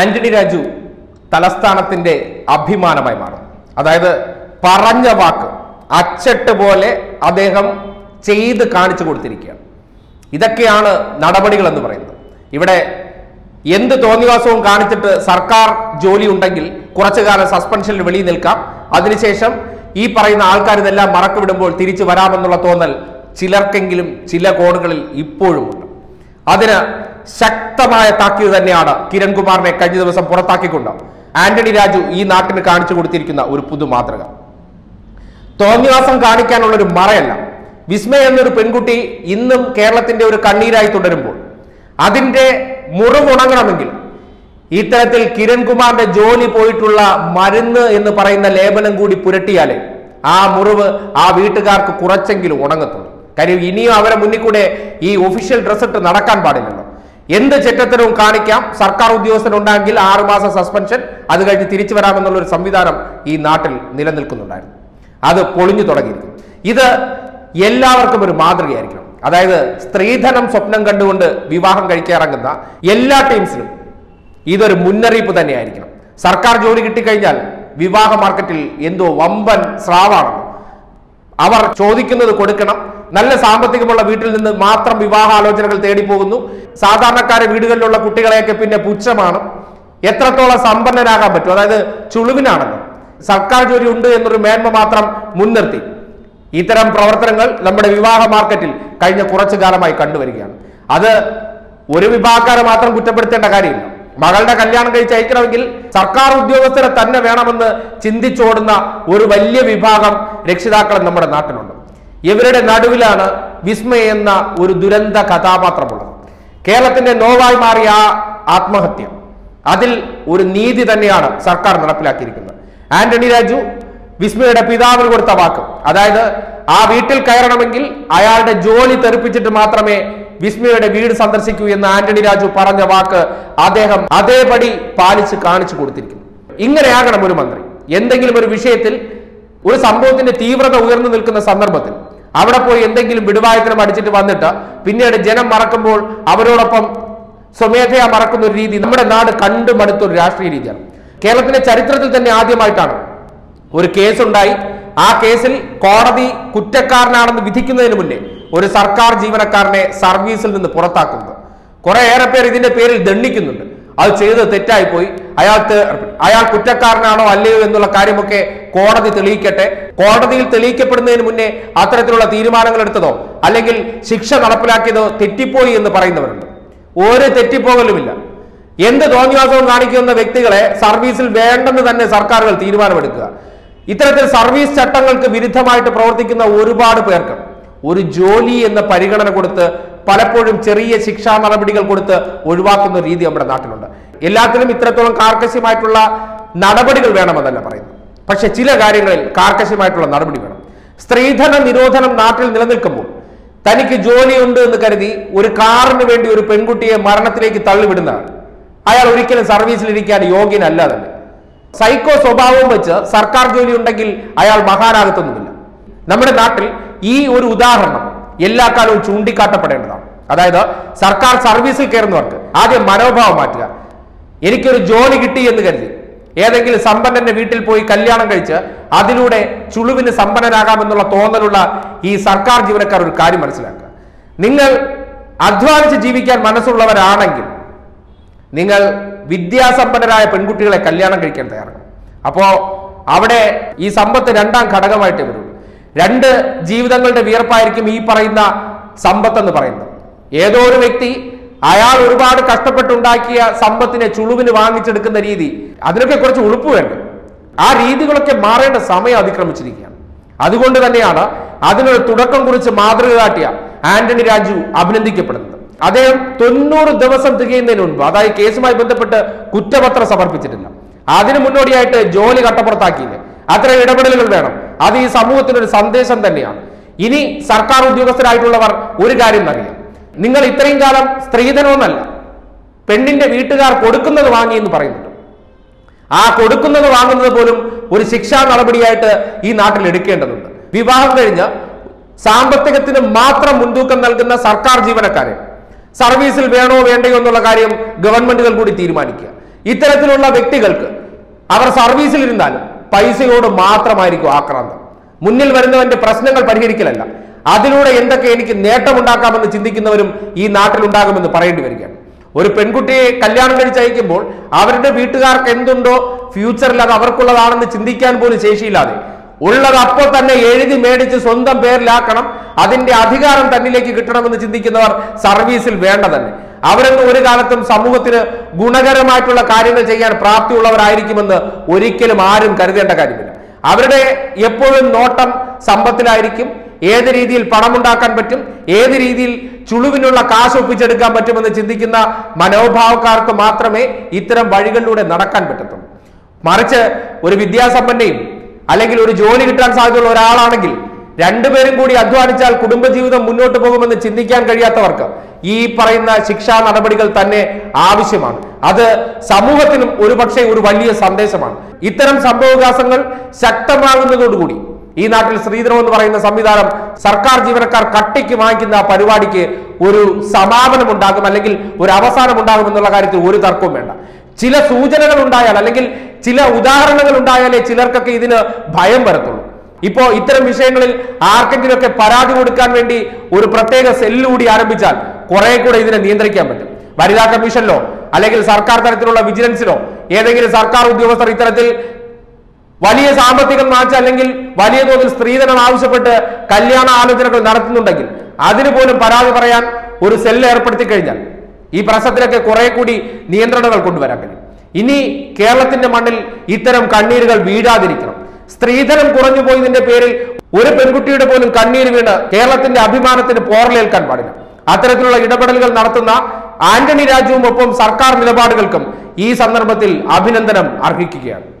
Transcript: ആന്റണി രാജു തലസ്ഥാനത്തിന്റെ അഭിമാനമായി മാറും. അതായത് പറഞ്ഞ വാക്ക് അച്ചട്ട് പോലെ അദ്ദേഹം ചെയ്തു കാണിച്ചു കൊടുത്തിരിക്കുകയാണ്. ഇതൊക്കെയാണ് നടപടികൾ എന്ന് പറയുന്നത്. ഇവിടെ എന്ത് തോന്നിവാസവും കാണിച്ചിട്ട് സർക്കാർ ജോലി ഉണ്ടെങ്കിൽ കുറച്ചു കാലം സസ്പെൻഷനിൽ വെളിയിൽ നിൽക്കാം, അതിനുശേഷം ഈ പറയുന്ന ആൾക്കാർ ഇതെല്ലാം മറക്കുവിടുമ്പോൾ തിരിച്ചു വരാമെന്നുള്ള തോന്നൽ ചിലർക്കെങ്കിലും ചില കോണുകളിൽ ഇപ്പോഴുമുണ്ട്. അതിന് ശക്തമായ താക്കീത് തന്നെയാണ് കിരൺകുമാറിനെ കഴിഞ്ഞ ദിവസം പുറത്താക്കിക്കൊണ്ട് ആന്റണി രാജു ഈ നാട്ടിന് കാണിച്ചു കൊടുത്തിരിക്കുന്ന ഒരു പുതുമാതൃക. തോന്നിവാസം കാണിക്കാനുള്ള ഒരു മറയല്ല. വിസ്മയ എന്നൊരു പെൺകുട്ടി ഇന്നും കേരളത്തിന്റെ ഒരു കണ്ണീരായി തുടരുമ്പോൾ അതിന്റെ മുറിവുണങ്ങണമെങ്കിൽ ഇത്തരത്തിൽ കിരൺകുമാറിന്റെ ജോലി പോയിട്ടുള്ള മരുന്ന് എന്ന് പറയുന്ന ലേപനം കൂടി പുരട്ടിയാലേ ആ മുറിവ് ആ വീട്ടുകാർക്ക് കുറച്ചെങ്കിലും ഉണങ്ങത്തുള്ളൂ. കാര്യം ഇനിയും അവരെ മുന്നിൽ കൂടെ ഈ ഒഫീഷ്യൽ ഡ്രസ്സിട്ട് നടക്കാൻ പാടില്ലല്ലോ. എന്ത് ചെറ്റത്തരവും കാണിക്കാം. സർക്കാർ ഉദ്യോഗസ്ഥനുണ്ടെങ്കിൽ 6 മാസം സസ്പെൻഷൻ, അത് കഴിഞ്ഞ് തിരിച്ചു വരാമെന്നുള്ളൊരു സംവിധാനം ഈ നാട്ടിൽ നിലനിൽക്കുന്നുണ്ടായിരുന്നു. അത് പൊളിഞ്ഞു തുടങ്ങിയിരിക്കും. ഇത് എല്ലാവർക്കും ഒരു മാതൃകയായിരിക്കണം. അതായത് സ്ത്രീധനം സ്വപ്നം കണ്ടുകൊണ്ട് വിവാഹം കഴിക്കാനിറങ്ങുന്ന എല്ലാ ടീംസിനും ഇതൊരു മുന്നറിയിപ്പ് തന്നെയായിരിക്കണം. സർക്കാർ ജോലി കിട്ടിക്കഴിഞ്ഞാൽ വിവാഹ മാർക്കറ്റിൽ എന്തോ വമ്പൻ സ്രാവാണെന്ന് അവർ ചോദിക്കുന്നത് കൊടുക്കണം. നല്ല സാമ്പത്തികമുള്ള വീട്ടിൽ നിന്ന് മാത്രം വിവാഹാലോചനകൾ തേടിപ്പോകുന്നു. സാധാരണക്കാരെ വീടുകളിലുള്ള കുട്ടികളെയൊക്കെ പിന്നെ പുച്ഛമാണ്. എത്രത്തോളം സമ്പന്നരാകാൻ പറ്റും? അതായത് ചുളുവിനാണല്ലോ. സർക്കാർ ജോലി ഉണ്ട് എന്നൊരു മേന്മ മാത്രം മുൻനിർത്തി ഇത്തരം പ്രവർത്തനങ്ങൾ നമ്മുടെ വിവാഹ മാർക്കറ്റിൽ കഴിഞ്ഞ കുറച്ചു കാലമായി കണ്ടുവരികയാണ്. അത് ഒരു വിഭാഗക്കാരെ മാത്രം കുറ്റപ്പെടുത്തേണ്ട കാര്യമില്ല. മകളുടെ കല്യാണം കഴിച്ച് അയക്കണമെങ്കിൽ സർക്കാർ ഉദ്യോഗസ്ഥരെ തന്നെ വേണമെന്ന് ചിന്തിച്ചോടുന്ന ഒരു വലിയ വിഭാഗം രക്ഷിതാക്കൾ നമ്മുടെ നാട്ടിലുണ്ട്. ഇവരുടെ നടുവിലാണ് വിസ്മയ എന്ന ഒരു ദുരന്ത കഥാപാത്രമുള്ളത്. കേരളത്തിന്റെ നോവായി മാറിയ ആ ആത്മഹത്യ, അതിൽ ഒരു നീതി തന്നെയാണ് സർക്കാർ നടപ്പിലാക്കിയിരിക്കുന്നത്. ആന്റണി രാജു വിസ്മയുടെ പിതാവിന് കൊടുത്ത വാക്ക്, അതായത് ആ വീട്ടിൽ കയറണമെങ്കിൽ അയാളുടെ ജോലി തെറിപ്പിച്ചിട്ട് മാത്രമേ വിസ്മയുടെ വീട് സന്ദർശിക്കൂ എന്ന് ആന്റണി രാജു പറഞ്ഞ വാക്ക് അദ്ദേഹം അതേപടി പാലിച്ച് കാണിച്ചു കൊടുത്തിരിക്കുന്നു. ഇങ്ങനെയാകണം ഒരു മന്ത്രി. എന്തെങ്കിലും ഒരു വിഷയത്തിൽ, ഒരു സംഭവത്തിന്റെ തീവ്രത ഉയർന്നു നിൽക്കുന്ന സന്ദർഭത്തിൽ അവിടെ പോയി എന്തെങ്കിലും വിടുവായത്തിനും അടിച്ചിട്ട് വന്നിട്ട് പിന്നീട് ജനം മറക്കുമ്പോൾ അവരോടൊപ്പം സ്വമേധയാ മറക്കുന്ന ഒരു രീതി നമ്മുടെ നാട് കണ്ടു മടുത്തൊരു രാഷ്ട്രീയ രീതിയാണ്. കേരളത്തിന്റെ ചരിത്രത്തിൽ തന്നെ ആദ്യമായിട്ടാണ് ഒരു കേസുണ്ടായി. ആ കേസിൽ കോടതി കുറ്റക്കാരനാണെന്ന് വിധിക്കുന്നതിന് മുന്നേ ഒരു സർക്കാർ ജീവനക്കാരനെ സർവീസിൽ നിന്ന് പുറത്താക്കുന്നത്. കുറേയേറെ പേർ ഇതിന്റെ പേരിൽ ദണ്ഡിക്കുന്നുണ്ട്. അത് ചെയ്തത് തെറ്റായിപ്പോയി, അയാൾ കുറ്റക്കാരനാണോ അല്ലയോ എന്നുള്ള കാര്യമൊക്കെ കോടതി തെളിയിക്കട്ടെ. കോടതിയിൽ തെളിയിക്കപ്പെടുന്നതിന് മുന്നേ അത്തരത്തിലുള്ള തീരുമാനങ്ങൾ എടുത്തതോ അല്ലെങ്കിൽ ശിക്ഷ നടപ്പിലാക്കിയതോ തെറ്റിപ്പോയി എന്ന് പറയുന്നവരുണ്ട്. ഒരു തെറ്റിപ്പോകലുമില്ല. എന്ത് തോന്നിവാസവും കാണിക്കുന്ന വ്യക്തികളെ സർവീസിൽ വേണ്ടെന്ന് തന്നെ സർക്കാരുകൾ തീരുമാനമെടുക്കുക. ഇത്തരത്തിൽ സർവീസ് ചട്ടങ്ങൾക്ക് വിരുദ്ധമായിട്ട് പ്രവർത്തിക്കുന്ന ഒരുപാട് പേർക്ക് ഒരു ജോലി എന്ന പരിഗണന കൊടുത്ത് പലപ്പോഴും ചെറിയ ശിക്ഷാ നടപടികൾ കൊടുത്ത് ഒഴിവാക്കുന്ന രീതി നമ്മുടെ നാട്ടിലുണ്ട്. എല്ലാത്തിലും ഇത്രത്തോളം കാർക്കശ്യമായിട്ടുള്ള നടപടികൾ വേണമെന്നല്ല പറയുന്നത്, പക്ഷെ ചില കാര്യങ്ങളിൽ കാർക്കശ്യമായിട്ടുള്ള നടപടി വേണം. സ്ത്രീധന നിരോധനം നാട്ടിൽ നിലനിൽക്കുമ്പോൾ തനിക്ക് ജോലിയുണ്ട് എന്ന് കരുതി ഒരു കാറിന് വേണ്ടി ഒരു പെൺകുട്ടിയെ മരണത്തിലേക്ക് തള്ളിവിടുന്നതാണ്. അയാൾ ഒരിക്കലും സർവീസിലിരിക്കാൻ യോഗ്യനല്ല തന്നെ. സൈക്കോ സ്വഭാവവും വെച്ച് സർക്കാർ ജോലി ഉണ്ടെങ്കിൽ അയാൾ മഹാനാകത്തൊന്നുമില്ല. നമ്മുടെ നാട്ടിൽ ഈ ഒരു ഉദാഹരണം എല്ലാ കാലവും ചൂണ്ടിക്കാട്ടപ്പെടേണ്ടതാണ്. അതായത് സർക്കാർ സർവീസിൽ കയറുന്നവർക്ക് ആദ്യം മനോഭാവം മാറ്റുക. എനിക്കൊരു ജോലി കിട്ടി എന്ന് കരുതി ഏതെങ്കിലും സമ്പന്നന്റെ വീട്ടിൽ പോയി കല്യാണം കഴിച്ച് അതിലൂടെ ചുളുവിന് സമ്പന്നനാകാമെന്നുള്ള തോന്നലുള്ള ഈ സർക്കാർ ജീവനക്കാർ ഒരു കാര്യം മനസ്സിലാക്കുക. നിങ്ങൾ അധ്വാനിച്ച് ജീവിക്കാൻ മനസ്സുള്ളവരാണെങ്കിൽ നിങ്ങൾ വിദ്യാസമ്പന്നരായ പെൺകുട്ടികളെ കല്യാണം കഴിക്കാൻ തയ്യാറാകണം. അപ്പോൾ അവിടെ ഈ സമ്പത്ത് രണ്ടാം ഘടകമായിട്ട് വരും. രണ്ട് ജീവിതങ്ങളുടെ വിയർപ്പായിരിക്കും ഈ പറയുന്ന സമ്പത്ത് എന്ന് പറയുന്നത്. ഏതോ ഒരു വ്യക്തി അയാൾ ഒരുപാട് കഷ്ടപ്പെട്ടുണ്ടാക്കിയ സമ്പത്തിനെ ചുളുവിന് വാങ്ങിച്ചെടുക്കുന്ന രീതി, അതിനൊക്കെ കുറച്ച് ഉളുപ്പ് വേണ്ട. ആ രീതികളൊക്കെ മാറേണ്ട സമയം അതിക്രമിച്ചിരിക്കുകയാണ്. അതുകൊണ്ട് തന്നെയാണ് അതിനൊരു തുടക്കം കുറിച്ച് മാതൃക കാട്ടിയ ആന്റണി രാജു അഭിനന്ദിക്കപ്പെടുന്നത്. അദ്ദേഹം 90 ദിവസം തികയുന്നതിന് മുൻപ്, അതായത് കേസുമായി ബന്ധപ്പെട്ട് കുറ്റപത്രം സമർപ്പിച്ചിട്ടില്ല, അതിന് മുന്നോടിയായിട്ട് ജോലി കട്ടപ്പുറത്താക്കിയില്ല. അത്തരം ഇടപെടലുകൾ വേണം. അത് ഈ സമൂഹത്തിനൊരു സന്ദേശം തന്നെയാണ്. ഇനി സർക്കാർ ഉദ്യോഗസ്ഥരായിട്ടുള്ളവർ ഒരു കാര്യം അറിയാം, നിങ്ങൾ ഇത്രയും കാലം സ്ത്രീധനമെന്നല്ല പെണ്ണിന്റെ വീട്ടുകാർ കൊടുക്കുന്നത് വാങ്ങി എന്ന് പറയുന്നുണ്ട്. ആ കൊടുക്കുന്നത് വാങ്ങുന്നത് പോലും ഒരു ശിക്ഷാ നടപടിയായിട്ട് ഈ നാട്ടിൽ എടുക്കേണ്ടതുണ്ട്. വിവാഹം കഴിഞ്ഞ് സാമ്പത്തികത്തിന് മാത്രം മുൻതൂക്കം നൽകുന്ന സർക്കാർ ജീവനക്കാരെ സർവീസിൽ വേണോ വേണ്ടയോ എന്നുള്ള കാര്യം ഗവൺമെന്റുകൾ കൂടി തീരുമാനിക്കുക. ഇത്തരത്തിലുള്ള വ്യക്തികൾക്ക് അവർ സർവീസിൽ ഇരുന്നാലും പൈസയോട് മാത്രമായിരിക്കും ആക്രാന്തം. മുന്നിൽ വരുന്നവന്റെ പ്രശ്നങ്ങൾ പരിഹരിക്കലല്ല, അതിലൂടെ എന്തൊക്കെ എനിക്ക് നേട്ടമുണ്ടാക്കാമെന്ന് ചിന്തിക്കുന്നവരും ഈ നാട്ടിലുണ്ടാകുമെന്ന് പറയേണ്ടി വരികയാണ്. ഒരു പെൺകുട്ടിയെ കല്യാണം കഴിച്ചയക്കുമ്പോൾ അവരുടെ വീട്ടുകാർക്ക് എന്തുണ്ടോ ഫ്യൂച്ചറിൽ അത് അവർക്കുള്ളതാണെന്ന് ചിന്തിക്കാൻ പോലും ശേഷിയില്ലാതെ ഉള്ളത് അപ്പോൾ തന്നെ എഴുതി മേടിച്ച് സ്വന്തം പേരിലാക്കണം, അതിന്റെ അധികാരം തന്നിലേക്ക് കിട്ടണമെന്ന് ചിന്തിക്കുന്നവർ സർവീസിൽ വേണ്ട തന്നെ. അവരൊന്നും ഒരു കാലത്തും സമൂഹത്തിന് ഗുണകരമായിട്ടുള്ള കാര്യങ്ങൾ ചെയ്യാൻ പ്രാപ്തിയുള്ളവരായിരിക്കുമെന്ന് ഒരിക്കലും ആരും കരുതേണ്ട കാര്യമില്ല. അവരുടെ എപ്പോഴും നോട്ടം സമ്പത്തിലായിരിക്കും, ഏത് രീതിയിൽ പണമുണ്ടാക്കാൻ പറ്റും, ഏത് രീതിയിൽ ചുളുവിനുള്ള കാശ് ഒപ്പിച്ചെടുക്കാൻ പറ്റുമെന്ന് ചിന്തിക്കുന്ന മനോഭാവക്കാർക്ക് മാത്രമേ ഇത്തരം വഴികളിലൂടെ നടക്കാൻ പറ്റത്തുള്ളൂ. മറിച്ച് ഒരു വിദ്യാസമ്പന്നയും അല്ലെങ്കിൽ ഒരു ജോലി കിട്ടാൻ സാധ്യതയുള്ള ഒരാളാണെങ്കിൽ രണ്ടുപേരും കൂടി അധ്വാനിച്ചാൽ കുടുംബജീവിതം മുന്നോട്ട് പോകുമെന്ന് ചിന്തിക്കാൻ കഴിയാത്തവർക്ക് ഈ പറയുന്ന ശിക്ഷാ നടപടികൾ തന്നെ ആവശ്യമാണ്. അത് സമൂഹത്തിനും ഒരുപക്ഷെ ഒരു വലിയ സന്ദേശമാണ്. ഇത്തരം സംഭവവികാസങ്ങൾ ശക്തമാകുന്നതോടുകൂടി ഈ നാട്ടിൽ സ്ത്രീധനം എന്ന് പറയുന്ന സംവിധാനം സർക്കാർ ജീവനക്കാർ കട്ടിക്ക് വാങ്ങിക്കുന്ന പരിപാടിക്ക് ഒരു സമാപനം ഉണ്ടാകും, അല്ലെങ്കിൽ ഒരു അവസാനം ഉണ്ടാകും എന്നുള്ള കാര്യത്തിൽ ഒരു തർക്കവും വേണ്ട. ചില സൂചനകൾ ഉണ്ടായാൽ അല്ലെങ്കിൽ ചില ഉദാഹരണങ്ങൾ ഉണ്ടായാലേ ചിലർക്കൊക്കെ ഇതിന് ഭയം വരത്തുള്ളൂ. ഇപ്പോൾ ഇത്തരം വിഷയങ്ങളിൽ ആർക്കെങ്കിലുമൊക്കെ പരാതി കൊടുക്കാൻ വേണ്ടി ഒരു പ്രത്യേക സെല്ലുകൂടി ആരംഭിച്ചാൽ കുറെ കൂടെ ഇതിനെ നിയന്ത്രിക്കാൻ പറ്റും. വനിതാ കമ്മീഷനിലോ അല്ലെങ്കിൽ സർക്കാർ തലത്തിലുള്ള വിജിലൻസിലോ ഏതെങ്കിലും സർക്കാർ ഉദ്യോഗസ്ഥർ ഇത്തരത്തിൽ വലിയ സാമ്പത്തികം മാറ്റി അല്ലെങ്കിൽ വലിയ തോതിൽ സ്ത്രീധനം ആവശ്യപ്പെട്ട് കല്യാണ ആലോചനകൾ നടത്തുന്നുണ്ടെങ്കിൽ അതിനു പോലും പരാതി പറയാൻ ഒരു സെല്ല് ഏർപ്പെടുത്തി കഴിഞ്ഞാൽ ഈ പ്രശ്നത്തിലൊക്കെ കുറെ കൂടി നിയന്ത്രണങ്ങൾ കൊണ്ടുവരാൻ കഴിയും. ഇനി കേരളത്തിന്റെ മണ്ണിൽ ഇത്തരം കണ്ണീരുകൾ വീഴാതിരിക്കണം. സ്ത്രീധനം കുറഞ്ഞു പോയതിന്റെ പേരിൽ ഒരു പെൺകുട്ടിയുടെ പോലും കണ്ണീര് വീണ് കേരളത്തിന്റെ അഭിമാനത്തിന് പോറലേൽക്കാൻ പാടില്ല. അത്തരത്തിലുള്ള ഇടപെടലുകൾ നടത്തുന്ന ആന്റണി രാജുവും ഒപ്പം സർക്കാർ നിലപാടുകൾക്കും ഈ സന്ദർഭത്തിൽ അഭിനന്ദനം അർഹിക്കുകയാണ്.